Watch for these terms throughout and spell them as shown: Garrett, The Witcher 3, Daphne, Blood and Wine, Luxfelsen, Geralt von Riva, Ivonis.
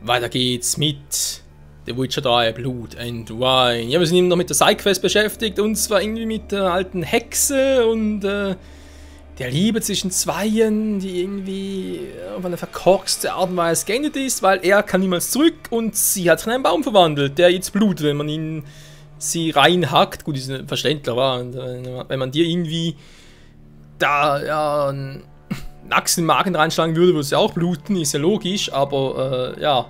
Weiter geht's mit The Witcher 3, Blood and Wine. Ja, wir sind eben noch mit der Sidequest beschäftigt, und zwar irgendwie mit der alten Hexe und der Liebe zwischen Zweien, die irgendwie auf eine verkorkste Art und Weise geendet ist, weil er kann niemals zurück und sie hat sich in einen Baum verwandelt, der jetzt blutet, wenn man sie reinhackt. Gut, ist verständlich, aber wenn man dir irgendwie da ja, einen Achsen in den Magen reinschlagen würde, würde es ja auch bluten, ist ja logisch, aber ja,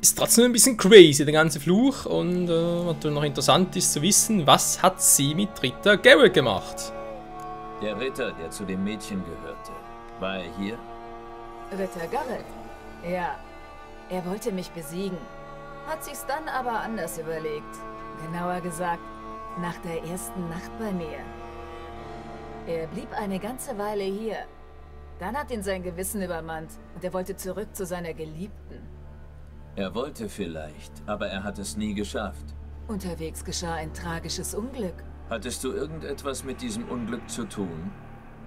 ist trotzdem ein bisschen crazy, der ganze Fluch. Und was noch interessant ist zu wissen, was hat sie mit Ritter Garrett gemacht? Der Ritter, der zu dem Mädchen gehörte, war er hier? Ritter Garrett? Ja, er wollte mich besiegen, hat sich's dann aber anders überlegt. Genauer gesagt, nach der ersten Nacht bei mir. Er blieb eine ganze Weile hier. Dann hat ihn sein Gewissen übermannt und er wollte zurück zu seiner Geliebten. Er wollte vielleicht, aber er hat es nie geschafft. Unterwegs geschah ein tragisches Unglück. Hattest du irgendetwas mit diesem Unglück zu tun?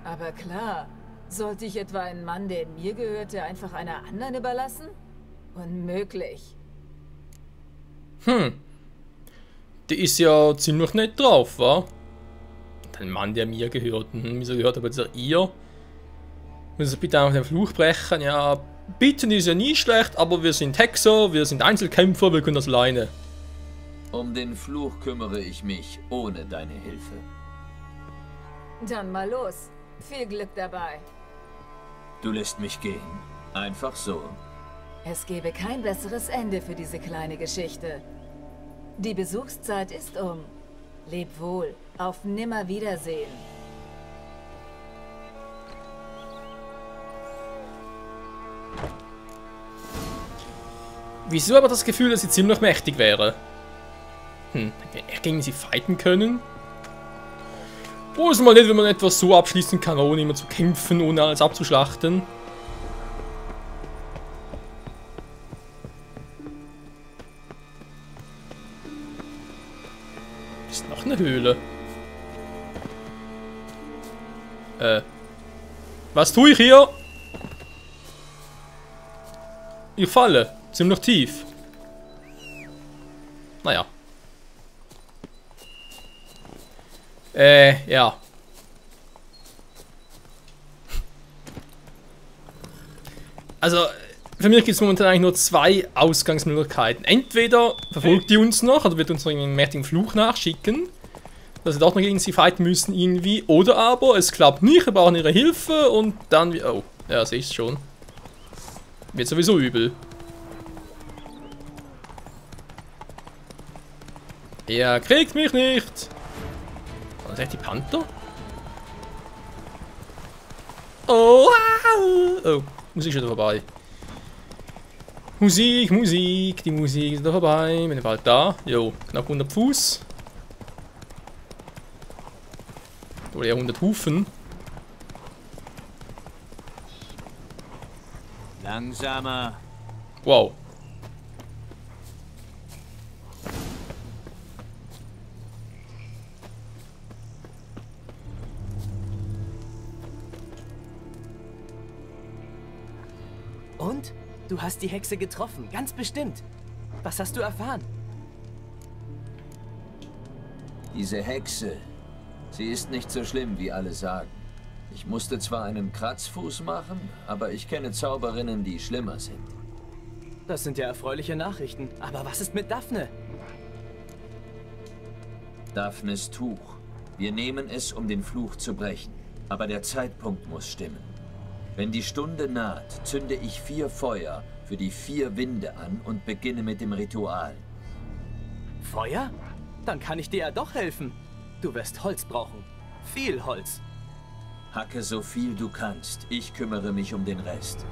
Aber klar, sollte ich etwa einen Mann, der mir gehörte, einfach einer anderen überlassen? Unmöglich. Hm. Die ist ja ziemlich nett drauf, wa? Ein Mann, der mir gehört. Wieso gehört aber dieser ihr? Müssen Sie bitte einfach den Fluch brechen? Ja, bitten ist ja nie schlecht, aber wir sind Hexer, wir sind Einzelkämpfer, wir können das alleine. Um den Fluch kümmere ich mich ohne deine Hilfe. Dann mal los. Viel Glück dabei. Du lässt mich gehen. Einfach so. Es gäbe kein besseres Ende für diese kleine Geschichte. Die Besuchszeit ist um. Leb wohl. Auf Nimmerwiedersehen. Wieso aber das Gefühl, dass sie ziemlich mächtig wäre? Hm, gegen sie fighten können? Wo ist mal nicht, wenn man etwas so abschließen kann, ohne immer zu kämpfen, ohne alles abzuschlachten? Ist noch eine Höhle. Was tue ich hier? Ich falle. Ziemlich tief. Naja. Ja. Also, für mich gibt es momentan eigentlich nur zwei Ausgangsmöglichkeiten. Entweder verfolgt die uns noch, oder wird uns noch einen mächtigen Fluch nachschicken, dass wir doch noch gegen sie fighten müssen irgendwie. Oder aber, es klappt nicht, wir brauchen ihre Hilfe und dann... Oh, ja, sehe ich schon. Wird sowieso übel. Er kriegt mich nicht. Was ist die Panther? Oh, oh, Musik ist schon vorbei. Musik, Musik, die Musik ist da vorbei. Bin ich bald da? Jo, knapp 100 Fuß. Oder eher 100 Hufen. Langsamer. Wow. Und? Du hast die Hexe getroffen, ganz bestimmt. Was hast du erfahren? Diese Hexe... Sie ist nicht so schlimm, wie alle sagen. Ich musste zwar einen Kratzfuß machen, aber ich kenne Zauberinnen, die schlimmer sind. Das sind ja erfreuliche Nachrichten. Aber was ist mit Daphne? Daphnes Tuch. Wir nehmen es, um den Fluch zu brechen. Aber der Zeitpunkt muss stimmen. Wenn die Stunde naht, zünde ich 4 Feuer für die 4 Winde an und beginne mit dem Ritual. Feuer? Dann kann ich dir ja doch helfen. Du wirst Holz brauchen. Viel Holz. Hacke so viel du kannst. Ich kümmere mich um den Rest.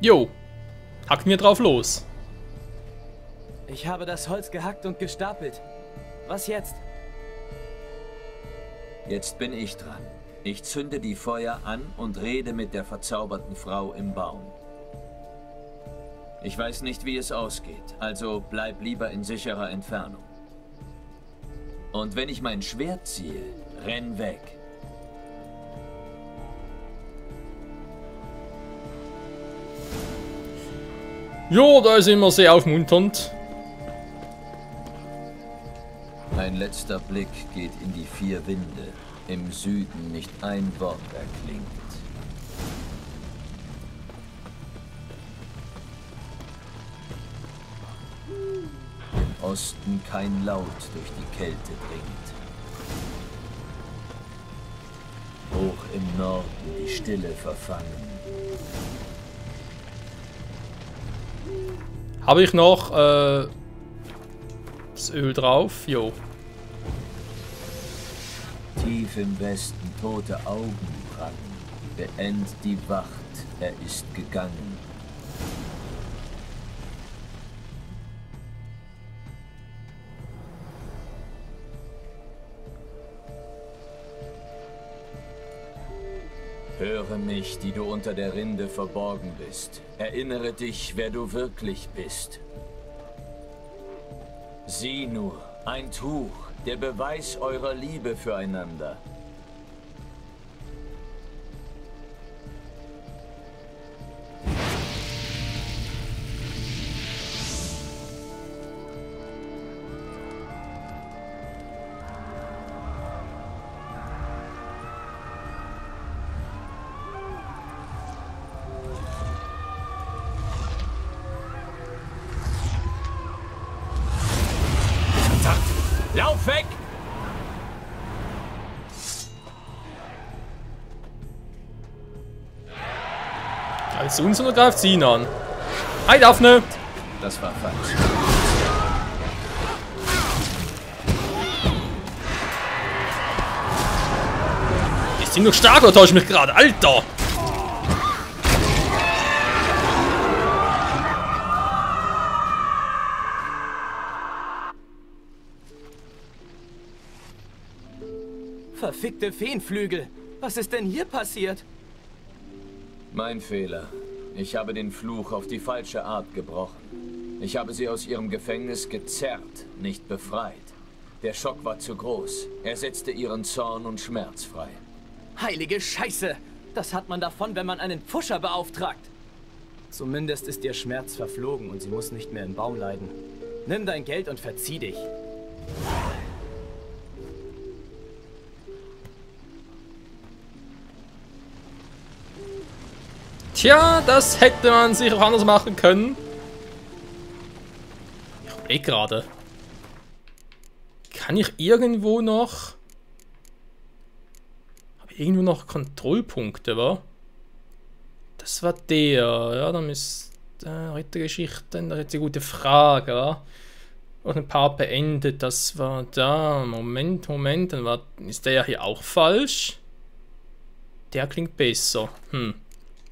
Jo. Hack mir drauf los. Ich habe das Holz gehackt und gestapelt. Was jetzt? Jetzt bin ich dran. Ich zünde die Feuer an und rede mit der verzauberten Frau im Baum. Ich weiß nicht, wie es ausgeht, also bleib lieber in sicherer Entfernung. Und wenn ich mein Schwert ziehe, Renn weg. Jo, da ist immer sehr aufmunternd. Mein letzter Blick geht in die vier Winde. Im Süden nicht ein Wort erklingt. Im Osten kein Laut durch die Kälte dringt. Hoch im Norden die Stille verfangen. Habe ich noch das Öl drauf? Jo. Tief im Westen tote Augen prangen. Beend die Wacht, er ist gegangen. Höre mich, die du unter der Rinde verborgen bist. Erinnere dich, wer du wirklich bist. Sieh nur, ein Tuch, der Beweis eurer Liebe füreinander. Lauf weg! Als uns oder greift sie ihn an? Hi Daphne! Das war falsch. Ist sie noch stark oder täusche ich mich gerade? Alter! Verfickte Feenflügel. Was ist denn hier passiert? Mein Fehler. Ich habe den Fluch auf die falsche Art gebrochen. Ich habe sie aus ihrem Gefängnis gezerrt, nicht befreit. Der Schock war zu groß. Er setzte ihren Zorn und Schmerz frei. Heilige Scheiße! Das hat man davon, wenn man einen Pfuscher beauftragt. Zumindest ist ihr Schmerz verflogen und sie muss nicht mehr im Baum leiden. Nimm dein Geld und verzieh dich. Tja, das hätte man sich auch anders machen können. Ich überlege gerade. Kann ich irgendwo noch... Habe ich irgendwo noch Kontrollpunkte, wa? Das war der, ja, dann ist... Rittergeschichten, das ist eine gute Frage, wa? Und ein paar beendet, das war da. Moment, dann war... Ist der hier auch falsch? Der klingt besser,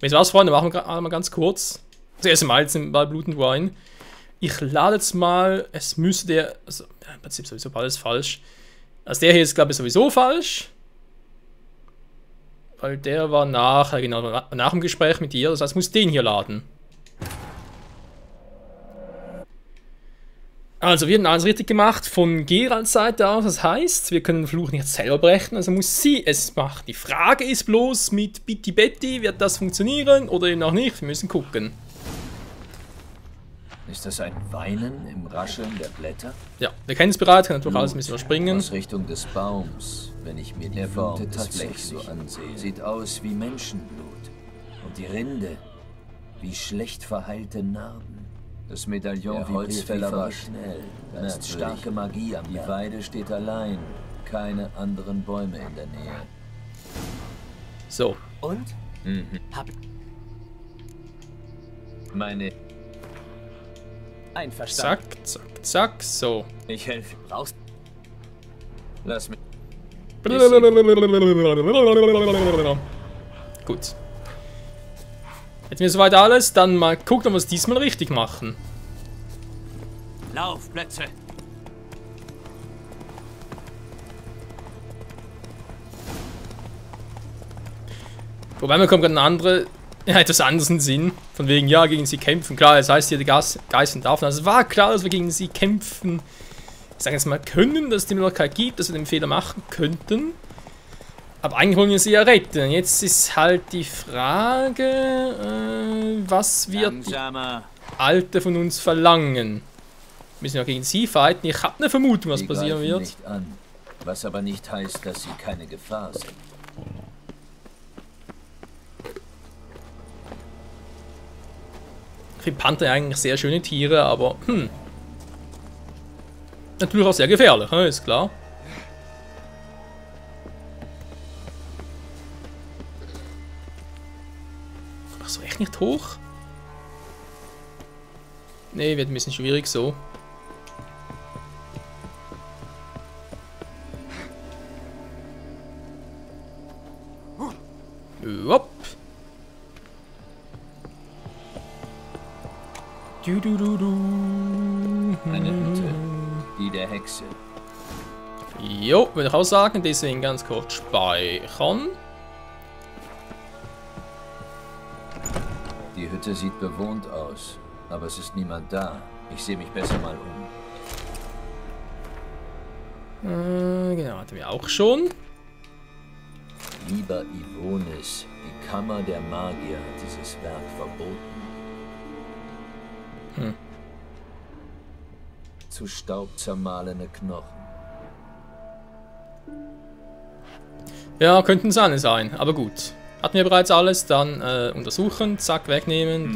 Weißt du was, Freunde? Machen wir einmal ganz kurz. Zuerst mal jetzt bei Blood and Wine. Ich lade jetzt mal, es müsste der... Also, ja, im Prinzip sowieso alles falsch. Also der hier ist, glaube ich, sowieso falsch. Weil der war nachher, genau, nach dem Gespräch mit dir. Das heißt, ich muss den hier laden. Also, wir haben alles richtig gemacht von Geralts Seite aus. Das heißt, wir können den Fluch nicht selber brechen, also muss sie es machen. Die Frage ist bloß, mit Bitty Betty wird das funktionieren oder eben auch nicht? Wir müssen gucken. Ist das ein Weinen im Rascheln der Blätter? Ja, wir kennen es bereits, können natürlich alles ein bisschen überspringen. Aus Richtung des Baums, wenn ich mir die Form des Flechs so ansehe, sieht aus wie Menschenblut. Und die Rinde, wie schlecht verheilte Narben. Das Medaillon der Holzfäller war schnell. Da ist starke Magie am Werk. Die Weide steht allein. Keine anderen Bäume in der Nähe. So. Und? Einverstanden. Zack. So. Ich helfe. Raus. Lass mich. Gut. Jetzt mir soweit alles, dann mal gucken, ob wir es diesmal richtig machen. Lauf, Plätze! Wobei, mir kommt gerade ein anderer, etwas anderen Sinn. Von wegen, ja, gegen sie kämpfen. Klar, das heißt hier, die Geißeln darf. Also war klar, dass wir gegen sie kämpfen. Ich sage jetzt mal, können, dass es die Möglichkeit gibt, dass wir den Fehler machen könnten. Aber Einholung ist ja recht. Jetzt ist halt die Frage, was wird langsamer die Alte von uns verlangen? Wir müssen ja gegen sie fighten. Ich habe eine Vermutung, was passieren wird. Nicht an, was aber nicht heißt, dass sie keine Gefahr sind. Ich finde Panther eigentlich sehr schöne Tiere, aber natürlich auch sehr gefährlich, ist klar. Ach so, echt nicht hoch? Nee, wird ein bisschen schwierig so. Hopp. Eine Hütte, die der Hexe. Jo, würde ich auch sagen, deswegen ganz kurz speichern. Die Hütte sieht bewohnt aus, aber es ist niemand da. Ich sehe mich besser mal um. Genau, hatten wir auch schon. Lieber Ivonis, die Kammer der Magier hat dieses Werk verboten. Zu Staub zermahlene Knochen. Ja, könnten Sahne sein, aber gut. Hatten wir bereits alles, dann untersuchen, zack, wegnehmen.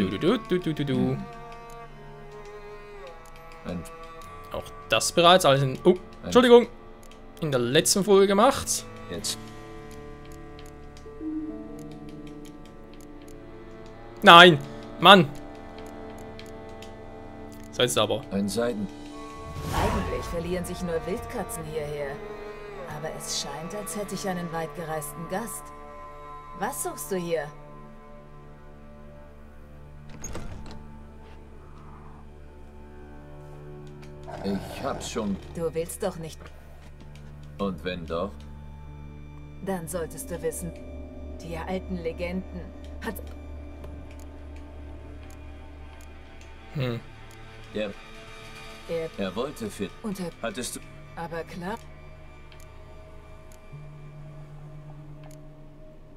Auch das bereits alles in... Oh, Entschuldigung. In der letzten Folge gemacht. Jetzt. Nein, Mann. Seid sauber. Ein Seiden. Eigentlich verlieren sich nur Wildkatzen hierher. Aber es scheint, als hätte ich einen weitgereisten Gast. Was suchst du hier? Ich hab's schon. Du willst doch nicht. Und wenn doch? Dann solltest du wissen, die alten Legenden hat... Er wollte fit. Hattest du... Aber klar.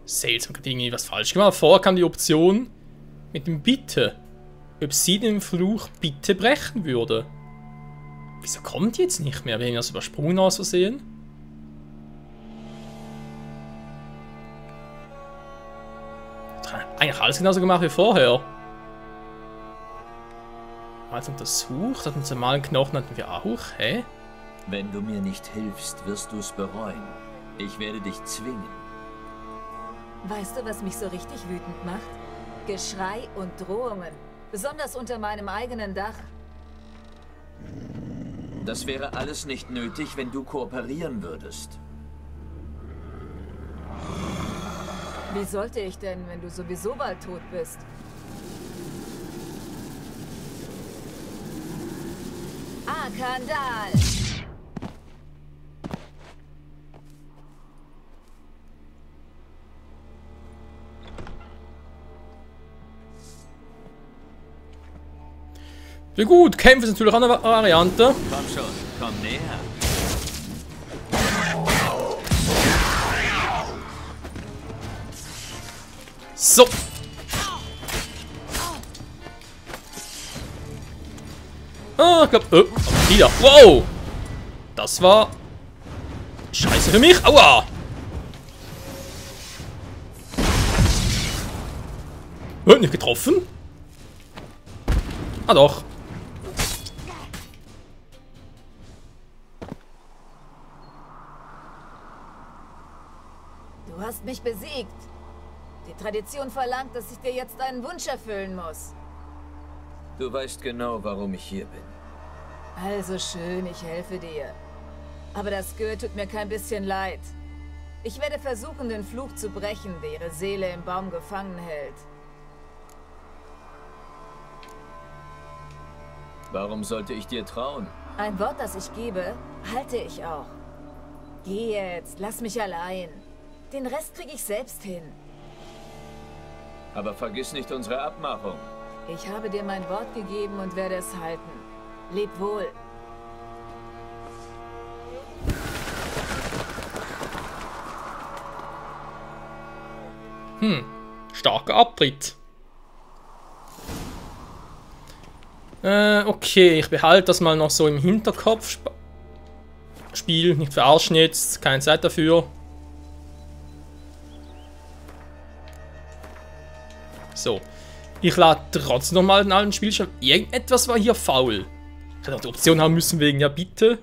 Seltsam, hat irgendwie was falsch gemacht. Vorher kam die Option mit dem Bitte. Ob sie den Fluch bitte brechen würde. Wieso kommt die jetzt nicht mehr? Wir haben das übersprungen aus Versehen. Eigentlich alles genauso gemacht wie vorher. Untersucht, hatten sie mal einen Knochen, hatten wir auch, hä? Wenn du mir nicht hilfst, wirst du es bereuen. Ich werde dich zwingen. Weißt du, was mich so richtig wütend macht? Geschrei und Drohungen. Besonders unter meinem eigenen Dach. Das wäre alles nicht nötig, wenn du kooperieren würdest. Wie sollte ich denn, wenn du sowieso bald tot bist? Skandal! Ja gut, kämpfen ist natürlich auch eine Variante. Komm schon, komm näher. So. Ah, ich glaube... wieder. Wow! Das war... Scheiße für mich. Aua! Wird nicht getroffen? Ah doch. Du hast mich besiegt. Die Tradition verlangt, dass ich dir jetzt einen Wunsch erfüllen muss. Du weißt genau, warum ich hier bin. Also schön, ich helfe dir. Aber das Gür tut mir kein bisschen leid. Ich werde versuchen, den Fluch zu brechen, der ihre Seele im Baum gefangen hält. Warum sollte ich dir trauen? Ein Wort, das ich gebe, halte ich auch. Geh jetzt, lass mich allein. Den Rest kriege ich selbst hin. Aber vergiss nicht unsere Abmachung. Ich habe dir mein Wort gegeben und werde es halten. Leb wohl. Starker Abtritt. Okay, ich behalte das mal noch so im Hinterkopf. Spiel, nicht verarschen jetzt, keine Zeit dafür. So. Ich lade trotzdem nochmal den alten Spielstand. Irgendetwas war hier faul. Ich hätte noch die Option haben müssen wegen, ja bitte.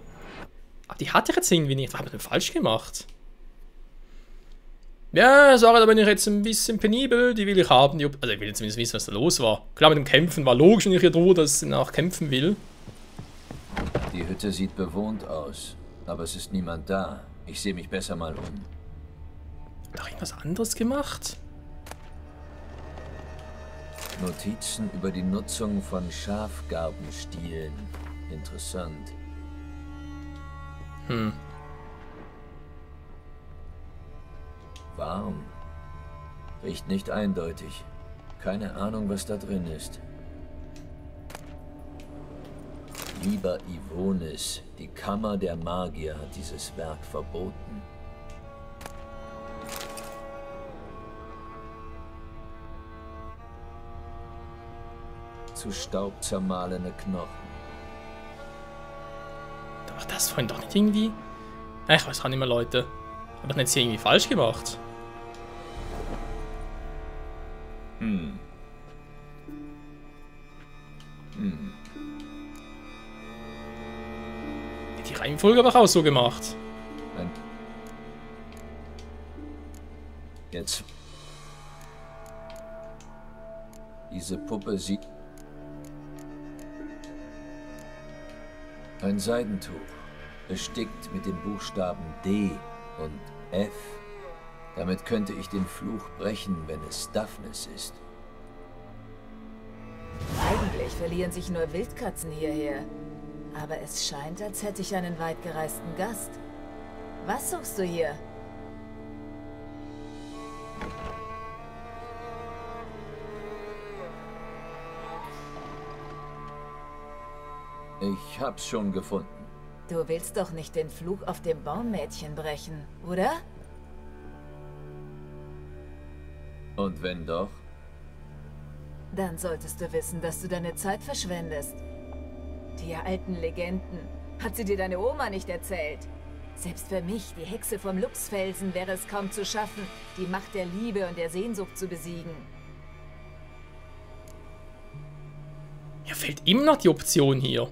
Aber die hatte ich jetzt irgendwie nicht. Was habe ich denn falsch gemacht? Ja, sorry, da bin ich jetzt ein bisschen penibel. Die will ich haben. Also ich will jetzt zumindest wissen, was da los war. Klar, mit dem Kämpfen war logisch, wenn ich hier drohe, dass ich danach kämpfen will. Die Hütte sieht bewohnt aus, aber es ist niemand da. Ich sehe mich besser mal um. Hat doch irgendwas anderes gemacht? Notizen über die Nutzung von Schafgarbenstielen. Interessant. Warm. Riecht nicht eindeutig. Keine Ahnung, was da drin ist. Lieber Ivonis, die Kammer der Magier hat dieses Werk verboten. Zu Staub zermahlene Knochen. Ach, das vorhin doch nicht irgendwie. Ich weiß auch nicht mehr, Leute. Hab ich jetzt hier irgendwie falsch gemacht? Die Reihenfolge habe ich auch so gemacht. Nein. Jetzt. Diese Puppe sieht. Ein Seidentuch, bestickt mit den Buchstaben D und F. Damit könnte ich den Fluch brechen, wenn es Daphnis ist. Eigentlich verlieren sich nur Wildkatzen hierher. Aber es scheint, als hätte ich einen weitgereisten Gast. Was suchst du hier? Ich hab's schon gefunden. Du willst doch nicht den Fluch auf dem Baummädchen brechen, oder? Und wenn doch? Dann solltest du wissen, dass du deine Zeit verschwendest. Die alten Legenden. Hat sie dir deine Oma nicht erzählt? Selbst für mich, die Hexe vom Luxfelsen, wäre es kaum zu schaffen, die Macht der Liebe und der Sehnsucht zu besiegen. Mir fehlt immer noch die Option hier.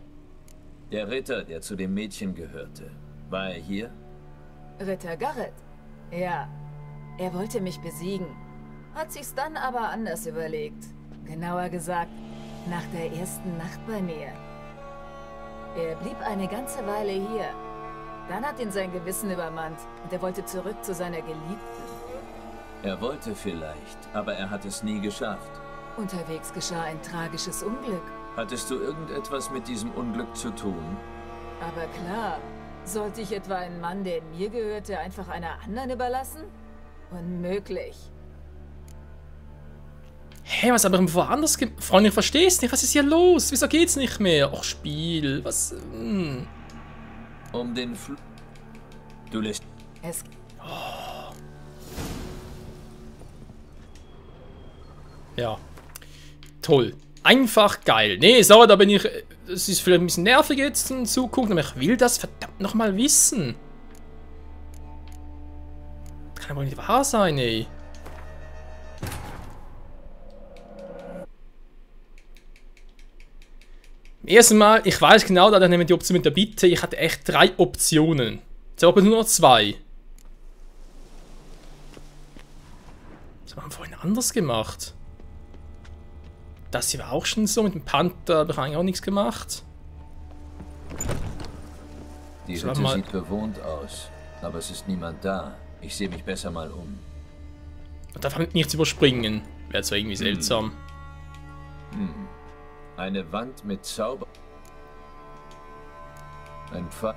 Der Ritter, der zu dem Mädchen gehörte, war er hier? Ritter Garrett? Ja, er wollte mich besiegen, hat sich's dann aber anders überlegt. Genauer gesagt, nach der ersten Nacht bei mir. Er blieb eine ganze Weile hier. Dann hat ihn sein Gewissen übermannt und er wollte zurück zu seiner Geliebten. Er wollte vielleicht, aber er hat es nie geschafft. Unterwegs geschah ein tragisches Unglück. Hattest du irgendetwas mit diesem Unglück zu tun? Aber klar, sollte ich etwa einen Mann, der mir gehörte, einfach einer anderen überlassen? Unmöglich. Hey, was aber woanders gibt? Freunde, ich versteh's nicht. Was ist hier los? Wieso geht's nicht mehr? Och, Spiel. Was? Um den Fl... Du lässt... Es... Oh. Ja. Toll. Einfach geil. Nee, sorry, da bin ich... Es ist vielleicht ein bisschen nervig jetzt in Zukunft, aber ich will das verdammt nochmal wissen. Das kann aber nicht wahr sein, ey. Im ersten Mal, ich weiß genau, da nehmen die Option mit der Bitte. Ich hatte echt 3 Optionen. Jetzt habe ich nur noch 2. Das haben wir vorhin anders gemacht. Das hier war auch schon so, mit dem Panther habe ich eigentlich auch nichts gemacht. Die Hütte sieht bewohnt aus, aber es ist niemand da. Ich sehe mich besser mal um. Man darf halt nichts überspringen. Wäre zwar irgendwie seltsam. Eine Wand mit Zauber. Ein Pfad.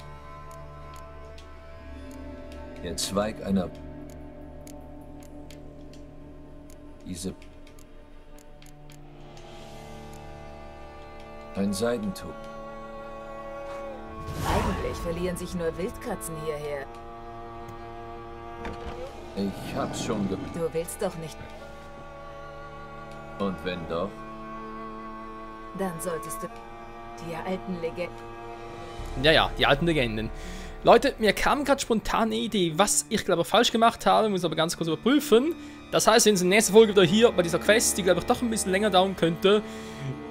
Der Zweig einer... Diese... Ein Seidentuch. Eigentlich verlieren sich nur Wildkatzen hierher. Ich hab's schon gehört. Du willst doch nicht. Und wenn doch? Dann solltest du die alten Legenden. Ja, die alten Legenden. Leute, mir kam gerade spontan eine Idee, was ich glaube falsch gemacht habe, muss aber ganz kurz überprüfen. Das heißt, wir sind in der nächsten Folge wieder hier bei dieser Quest, die glaube ich doch ein bisschen länger dauern könnte.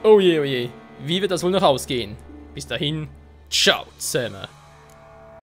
Oh je, oh je. Wie wird das wohl noch ausgehen? Bis dahin, ciao zusammen.